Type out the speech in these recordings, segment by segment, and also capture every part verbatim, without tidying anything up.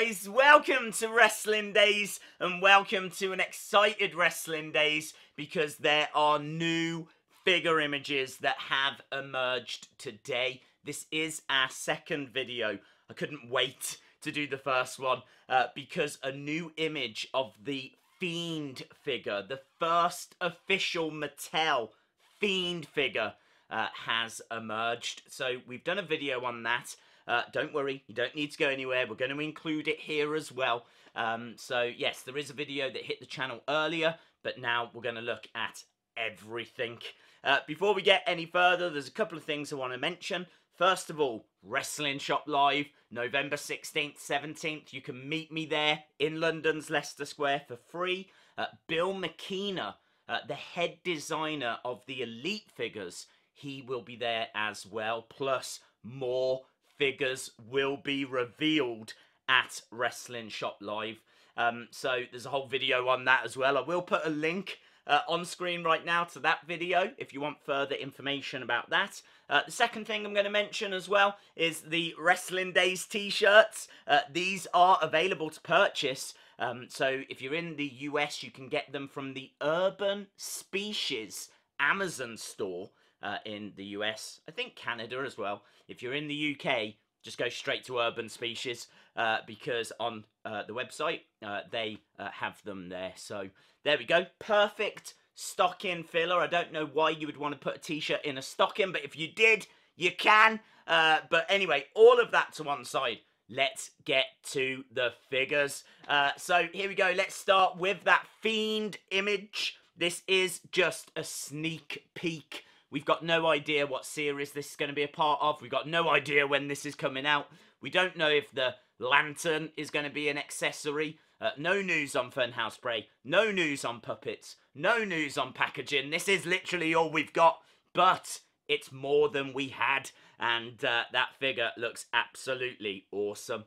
guys, welcome to Wrestling Days and welcome to an excited Wrestling Days because there are new figure images that have emerged today. This is our second video. I couldn't wait to do the first one uh, because a new image of the Fiend figure, the first official Mattel Fiend figure uh, has emerged. So we've done a video on that. Uh, don't worry, you don't need to go anywhere. We're going to include it here as well. Um, so, yes, there is a video that hit the channel earlier, but now we're going to look at everything. Uh, before we get any further, there's a couple of things I want to mention. First of all, Wrestling Shop Live, November sixteenth, seventeenth. You can meet me there in London's Leicester Square for free. Uh, Bill McKenna, uh, the head designer of the Elite Figures, he will be there as well, plus more figures will be revealed at Wrestling Shop Live. Um, so there's a whole video on that as well. I will put a link uh, on screen right now to that video if you want further information about that. Uh, the second thing I'm going to mention as well is the Wrestling Days t-shirts. Uh, these are available to purchase. Um, so if you're in the U S, you can get them from the Urban Species Amazon store. Uh, in the U S, I think Canada as well. If you're in the U K, just go straight to Urban Species uh, because on uh, the website, uh, they uh, have them there. So there we go. Perfect stocking filler. I don't know why you would want to put a t-shirt in a stocking, but if you did, you can. Uh, but anyway, all of that to one side. Let's get to the figures. Uh, so here we go. Let's start with that Fiend image. This is just a sneak peek. We've got no idea what series this is going to be a part of. We've got no idea when this is coming out. We don't know if the lantern is going to be an accessory. Uh, no news on Funhouse Bray. No news on puppets. No news on packaging. This is literally all we've got. But it's more than we had. And uh, that figure looks absolutely awesome.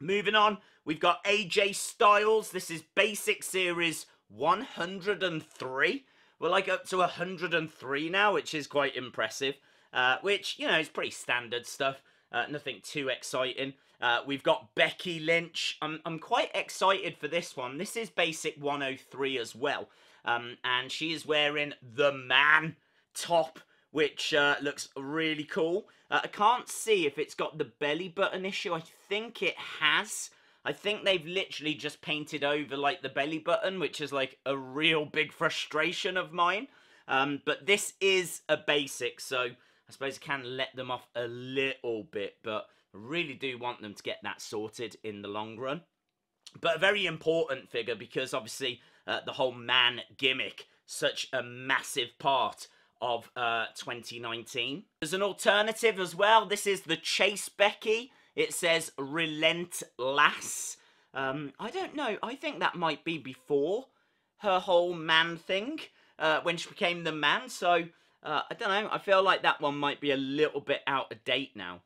Moving on, we've got A J Styles. This is Basic Series one hundred and three. We're like up to one hundred and three now, which is quite impressive. Uh, which, you know, is pretty standard stuff. Uh, nothing too exciting. Uh, we've got Becky Lynch. I'm, I'm quite excited for this one. This is Basic one oh three as well. Um, and she is wearing the Man top, which uh, looks really cool. Uh, I can't see if it's got the belly button issue. I think it has. I think they've literally just painted over, like, the belly button, which is, like, a real big frustration of mine. Um, but this is a basic, so I suppose I can let them off a little bit. But I really do want them to get that sorted in the long run. But a very important figure because, obviously, uh, the whole Man gimmick, such a massive part of uh, twenty nineteen. There's an alternative as well. This is the Chase Becky. It says Relent Lass. Um, I don't know. I think that might be before her whole Man thing uh, when she became the Man. So, uh, I don't know. I feel like that one might be a little bit out of date now.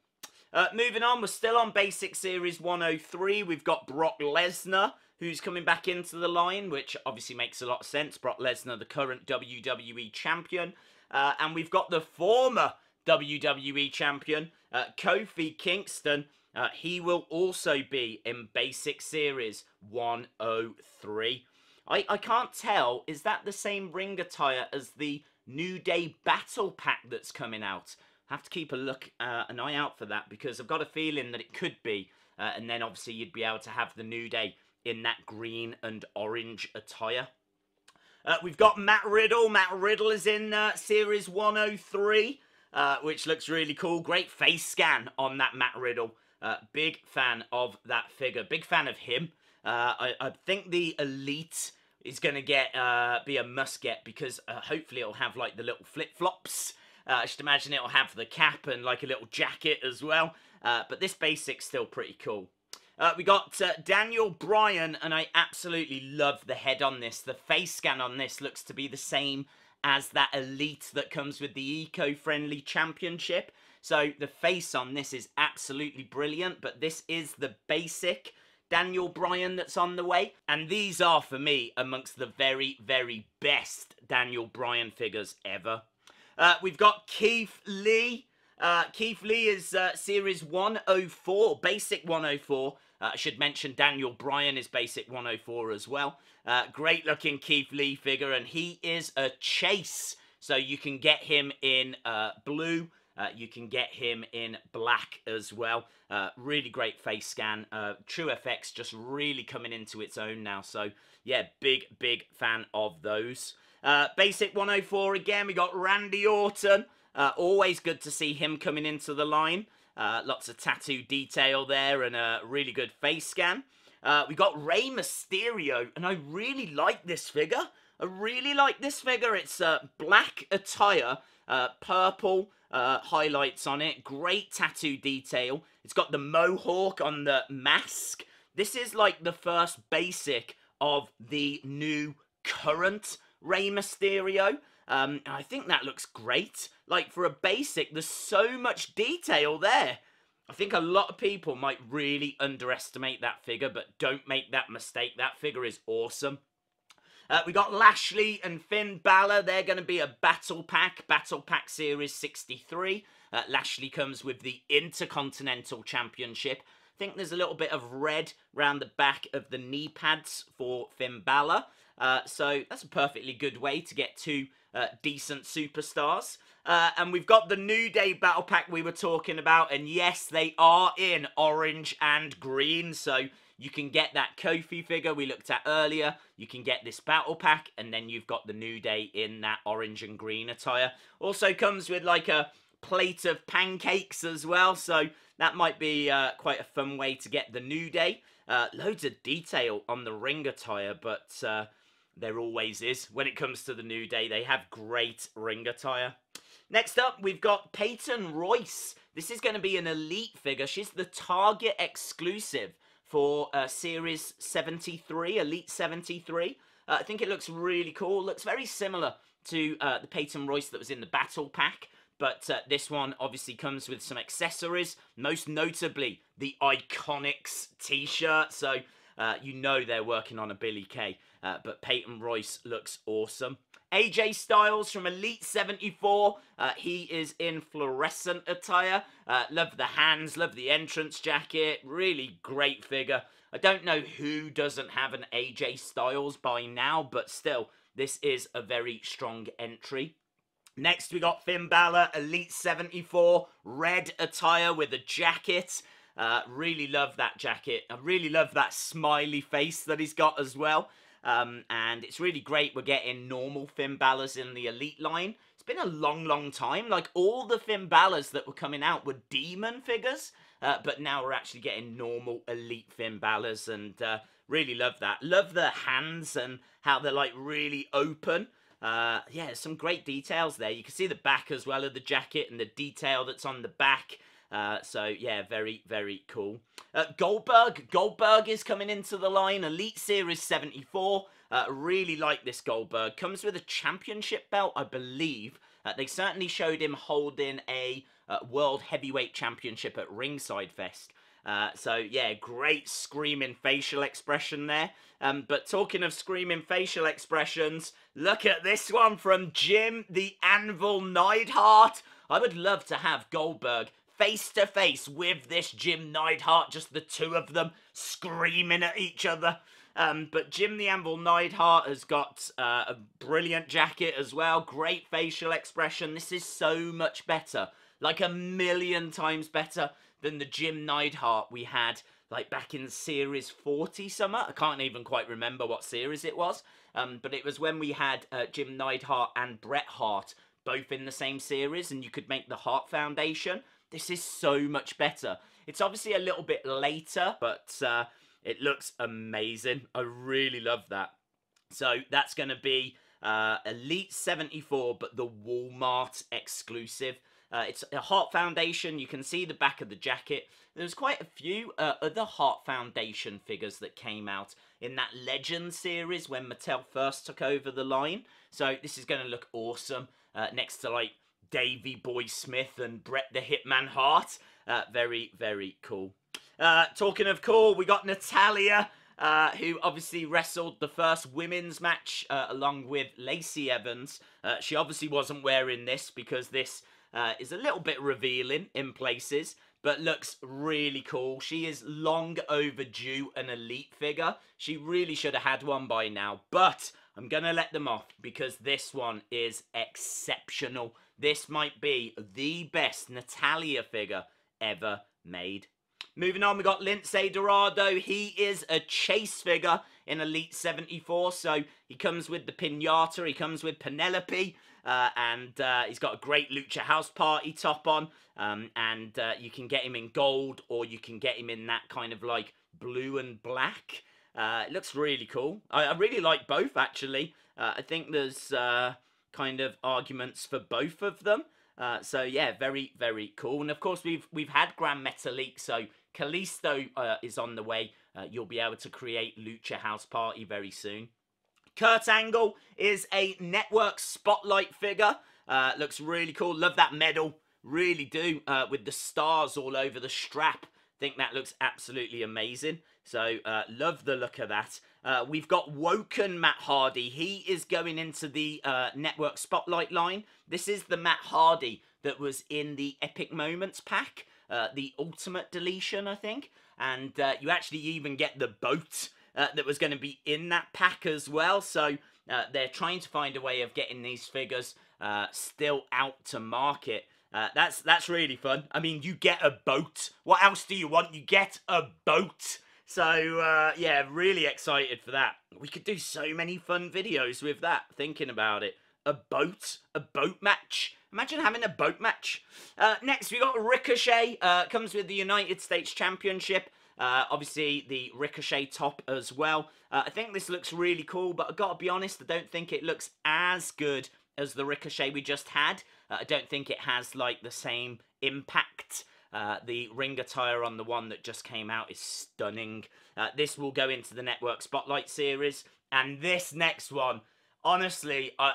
Uh, moving on, we're still on Basic Series one oh three. We've got Brock Lesnar, who's coming back into the line, which obviously makes a lot of sense. Brock Lesnar, the current W W E Champion. Uh, and we've got the former W W E Champion, uh, Kofi Kingston. Uh, he will also be in Basic Series one oh three. I, I can't tell. Is that the same ring attire as the New Day Battle Pack that's coming out? I have to keep a look, uh, an eye out for that because I've got a feeling that it could be. Uh, and then obviously you'd be able to have the New Day in that green and orange attire. Uh, we've got Matt Riddle. Matt Riddle is in uh, Series one oh three, uh, which looks really cool. Great face scan on that Matt Riddle. Uh, big fan of that figure. Big fan of him. Uh, I, I think the Elite is going to get uh, be a must-get because uh, hopefully it'll have, like, the little flip-flops. Uh, I should imagine it'll have the cap and, like, a little jacket as well. Uh, but this Basic's still pretty cool. Uh, we got uh, Daniel Bryan, and I absolutely love the head on this. The face scan on this looks to be the same as that Elite that comes with the eco-friendly championship. So the face on this is absolutely brilliant, but this is the Basic Daniel Bryan that's on the way. And these are, for me, amongst the very, very best Daniel Bryan figures ever. Uh, we've got Keith Lee. Uh, Keith Lee is uh, Series one oh four, Basic one oh four. Uh, I should mention Daniel Bryan is basic one oh four as well. Uh, great looking Keith Lee figure, and he is a chase. So you can get him in uh, blue. Uh, you can get him in black as well. Uh, really great face scan. Uh, TrueFX just really coming into its own now. So, yeah, big, big fan of those. Uh, basic one oh four again. We got Randy Orton. Uh, always good to see him coming into the line. Uh, lots of tattoo detail there and a really good face scan. Uh, we got Rey Mysterio, and I really like this figure. I really like this figure. It's uh, black attire, uh, purple uh, highlights on it. Great tattoo detail. It's got the mohawk on the mask. This is like the first basic of the new current Rey Mysterio. Um, I think that looks great. Like, for a basic, there's so much detail there. I think a lot of people might really underestimate that figure, but don't make that mistake. That figure is awesome. Uh, we got Lashley and Finn Balor. They're going to be a Battle Pack, Battle Pack Series sixty-three. Uh, Lashley comes with the Intercontinental Championship. I think there's a little bit of red around the back of the knee pads for Finn Balor. Uh, so that's a perfectly good way to get two uh, decent superstars. Uh, and we've got the New Day Battle Pack we were talking about. And yes, they are in orange and green. So you can get that Kofi figure we looked at earlier. You can get this Battle Pack. And then you've got the New Day in that orange and green attire. Also comes with like a plate of pancakes as well. So that might be uh, quite a fun way to get the New Day. Uh, loads of detail on the ring attire. But... Uh, There always is. When it comes to the New Day, they have great ring attire. Next up, we've got Peyton Royce. This is going to be an Elite figure. She's the Target exclusive for uh, Series seventy-three, Elite seventy-three. Uh, I think it looks really cool. Looks very similar to uh, the Peyton Royce that was in the Battle Pack. But uh, this one obviously comes with some accessories. Most notably, the Iconics t-shirt. So... Uh, you know they're working on a Billy Kay, uh, but Peyton Royce looks awesome. A J Styles from Elite seventy-four. Uh, he is in fluorescent attire. Uh, love the hands, love the entrance jacket. Really great figure. I don't know who doesn't have an A J Styles by now, but still, this is a very strong entry. Next, we got Finn Balor, Elite seventy-four. Red attire with a jacket. Uh, really love that jacket. I really love that smiley face that he's got as well. Um, and it's really great we're getting normal Finn Balor's in the Elite line. It's been a long, long time. Like, all the Finn Balor's that were coming out were demon figures. Uh, but now we're actually getting normal Elite Finn Balor's. And uh, really love that. Love the hands and how they're, like, really open. Uh, yeah, some great details there. You can see the back as well of the jacket and the detail that's on the back. Uh, so, yeah, very, very cool. Uh, Goldberg. Goldberg is coming into the line. Elite Series seventy-four. Uh, really like this Goldberg. Comes with a championship belt, I believe. Uh, they certainly showed him holding a uh, World Heavyweight Championship at Ringside Fest. Uh, so, yeah, great screaming facial expression there. Um, but talking of screaming facial expressions, look at this one from Jim the Anvil Neidhart. I would love to have Goldberg face-to-face with this Jim Neidhart, just the two of them screaming at each other. Um, but Jim the Anvil Neidhart has got uh, a brilliant jacket as well. Great facial expression. This is so much better. Like a million times better than the Jim Neidhart we had like back in Series forty summer. I can't even quite remember what series it was. Um, but it was when we had uh, Jim Neidhart and Bret Hart both in the same series, and you could make the Hart Foundation. This is so much better. It's obviously a little bit later, but uh, it looks amazing. I really love that. So that's going to be uh, Elite seventy-four, but the Walmart exclusive. Uh, it's a Hart Foundation. You can see the back of the jacket. There's quite a few uh, other Hart Foundation figures that came out in that Legend series when Mattel first took over the line. So this is going to look awesome uh, next to, like, Davey Boy Smith and Bret the Hitman Hart. Uh, very, very cool. Uh, talking of cool, we got Natalia, uh, who obviously wrestled the first women's match uh, along with Lacey Evans. Uh, she obviously wasn't wearing this because this uh, is a little bit revealing in places. but looks really cool. She is long overdue an Elite figure. She really should have had one by now, but I'm going to let them off because this one is exceptional. This might be the best Natalia figure ever made. Moving on, we got Lindsay Dorado. He is a chase figure in Elite seventy-four, so he comes with the pinata, he comes with Penelope, uh, and uh, he's got a great Lucha House Party top on, um, and uh, you can get him in gold, or you can get him in that kind of, like, blue and black. Uh, it looks really cool. I, I really like both, actually. Uh, I think there's uh, kind of arguments for both of them. Uh, so, yeah, very, very cool. And, of course, we've we've had Grand Metalik, so Kalisto uh, is on the way. Uh, you'll be able to create Lucha House Party very soon. Kurt Angle is a Network Spotlight figure. Uh, looks really cool. Love that medal. Really do, uh, with the stars all over the strap. Think that looks absolutely amazing. So, uh, love the look of that. Uh, we've got Woken Matt Hardy. He is going into the uh, Network Spotlight line. This is the Matt Hardy that was in the Epic Moments pack, uh, the Ultimate Deletion, I think. And uh, you actually even get the boat uh, that was going to be in that pack as well. So, uh, they're trying to find a way of getting these figures uh, still out to market. Uh, that's, that's really fun. I mean, you get a boat. What else do you want? You get a boat. So, uh, yeah, really excited for that. We could do so many fun videos with that, thinking about it. A boat? A boat match? Imagine having a boat match. Uh, next, we got Ricochet. Uh, comes with the United States Championship. Uh, obviously, the Ricochet top as well. Uh, I think this looks really cool, but I've got to be honest, I don't think it looks as good as the Ricochet we just had. Uh, I don't think it has, like, the same impact. Uh, the ring attire on the one that just came out is stunning. Uh, this will go into the Network Spotlight series. And this next one, honestly, I, I,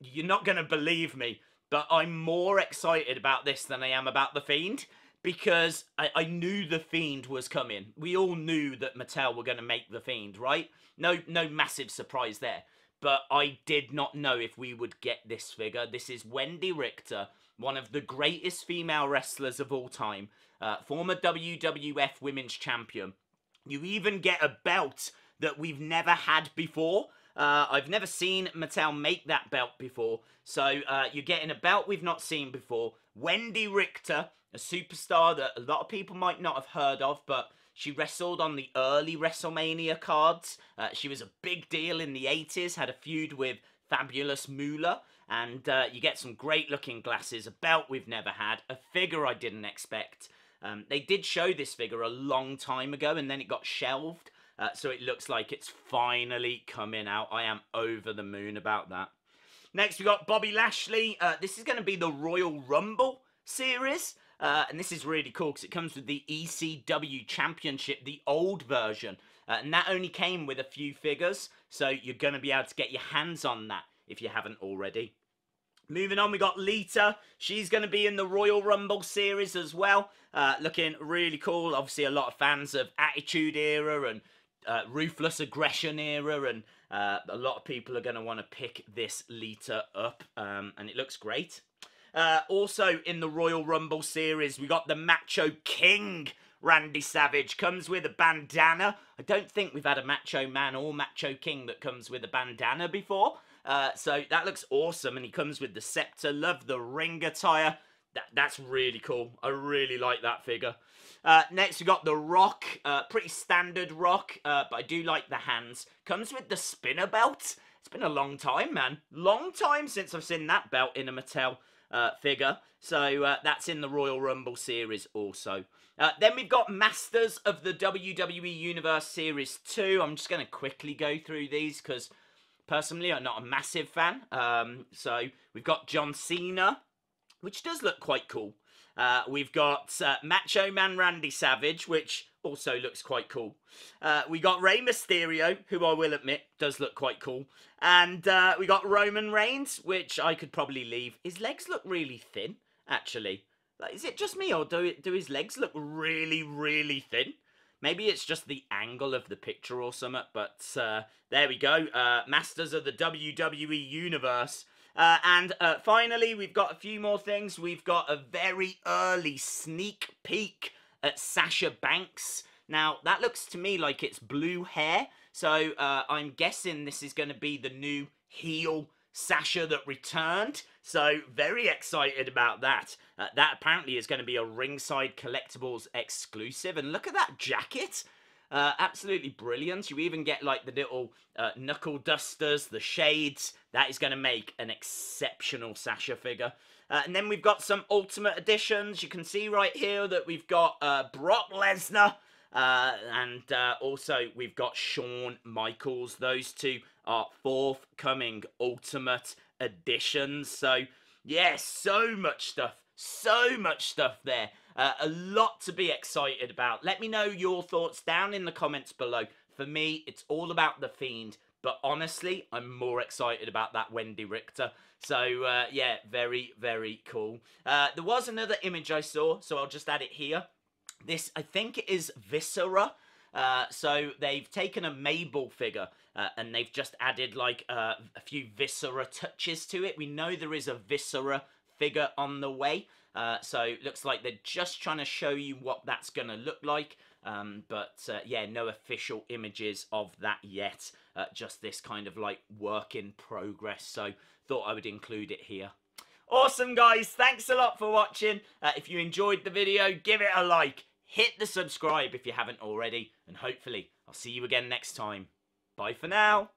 you're not going to believe me, but I'm more excited about this than I am about The Fiend, because I, I knew The Fiend was coming. We all knew that Mattel were going to make The Fiend, right? No, no massive surprise there. But I did not know if we would get this figure. This is Wendi Richter, one of the greatest female wrestlers of all time. Uh, former W W F Women's Champion. You even get a belt that we've never had before. Uh, I've never seen Mattel make that belt before. So uh, you're getting a belt we've not seen before. Wendi Richter, a superstar that a lot of people might not have heard of, but she wrestled on the early WrestleMania cards. Uh, she was a big deal in the eighties, had a feud with Fabulous Moolah. And uh, you get some great-looking glasses, a belt we've never had, a figure I didn't expect. Um, they did show this figure a long time ago, and then it got shelved. Uh, so it looks like it's finally coming out. I am over the moon about that. Next, we got Bobby Lashley. Uh, this is going to be the Royal Rumble series. Uh, and this is really cool because it comes with the E C W Championship, the old version. Uh, and that only came with a few figures, so you're going to be able to get your hands on that if you haven't already. Moving on, we got Lita. She's going to be in the Royal Rumble series as well. Uh, looking really cool. Obviously, a lot of fans of Attitude Era and uh, Ruthless Aggression Era, and uh, a lot of people are going to want to pick this Lita up, um, and it looks great. Uh, also, in the Royal Rumble series, we got the Macho King. Randy Savage comes with a bandana. I don't think we've had a Macho Man or Macho King that comes with a bandana before. Uh, so that looks awesome, and he comes with the scepter. Love the ring attire. That, that's really cool. I really like that figure. Uh, next, we got The Rock. Uh, pretty standard Rock, uh, but I do like the hands. Comes with the spinner belt. It's been a long time, man. Long time since I've seen that belt in a Mattel uh, figure. So uh, that's in the Royal Rumble series also. Uh, then we've got Masters of the W W E Universe Series two. I'm just going to quickly go through these because personally, I'm not a massive fan. Um, so we've got John Cena, which does look quite cool. Uh, we've got uh, Macho Man Randy Savage, which also looks quite cool. Uh, we got Rey Mysterio, who I will admit does look quite cool. And uh, we got Roman Reigns, which I could probably leave. His legs look really thin, actually. Like, is it just me, or do, it, do his legs look really, really thin? Maybe it's just the angle of the picture or something, but uh, there we go. Uh, Masters of the W W E Universe. Uh, and uh, finally, we've got a few more things. We've got a very early sneak peek at Sasha Banks. Now, that looks to me like it's blue hair. So uh, I'm guessing this is going to be the new heel Sasha that returned. So very excited about that. Uh, that apparently is going to be a Ringside Collectibles exclusive. And look at that jacket. Uh, absolutely brilliant. You even get like the little uh, knuckle dusters, the shades. That is going to make an exceptional Sasha figure. Uh, and then we've got some Ultimate Editions. You can see right here that we've got uh, Brock Lesnar. Uh, and uh, also we've got Shawn Michaels. Those two are forthcoming Ultimate Editions. So, yeah, so much stuff. So much stuff there. Uh, a lot to be excited about. Let me know your thoughts down in the comments below. For me, it's all about The Fiend. But honestly, I'm more excited about that Wendi Richter. So, uh, yeah, very, very cool. Uh, there was another image I saw, so I'll just add it here. This, I think, is Viscera. Uh, so they've taken a Mabel figure uh, and they've just added, like, uh, a few Viscera touches to it. We know there is a Viscera figure on the way. Uh, so it looks like they're just trying to show you what that's going to look like. Um, but, uh, yeah, no official images of that yet. Uh, just this kind of, like, work in progress. So thought I would include it here. Awesome, guys. Thanks a lot for watching. Uh, if you enjoyed the video, give it a like. Hit the subscribe if you haven't already. And hopefully, I'll see you again next time. Bye for now.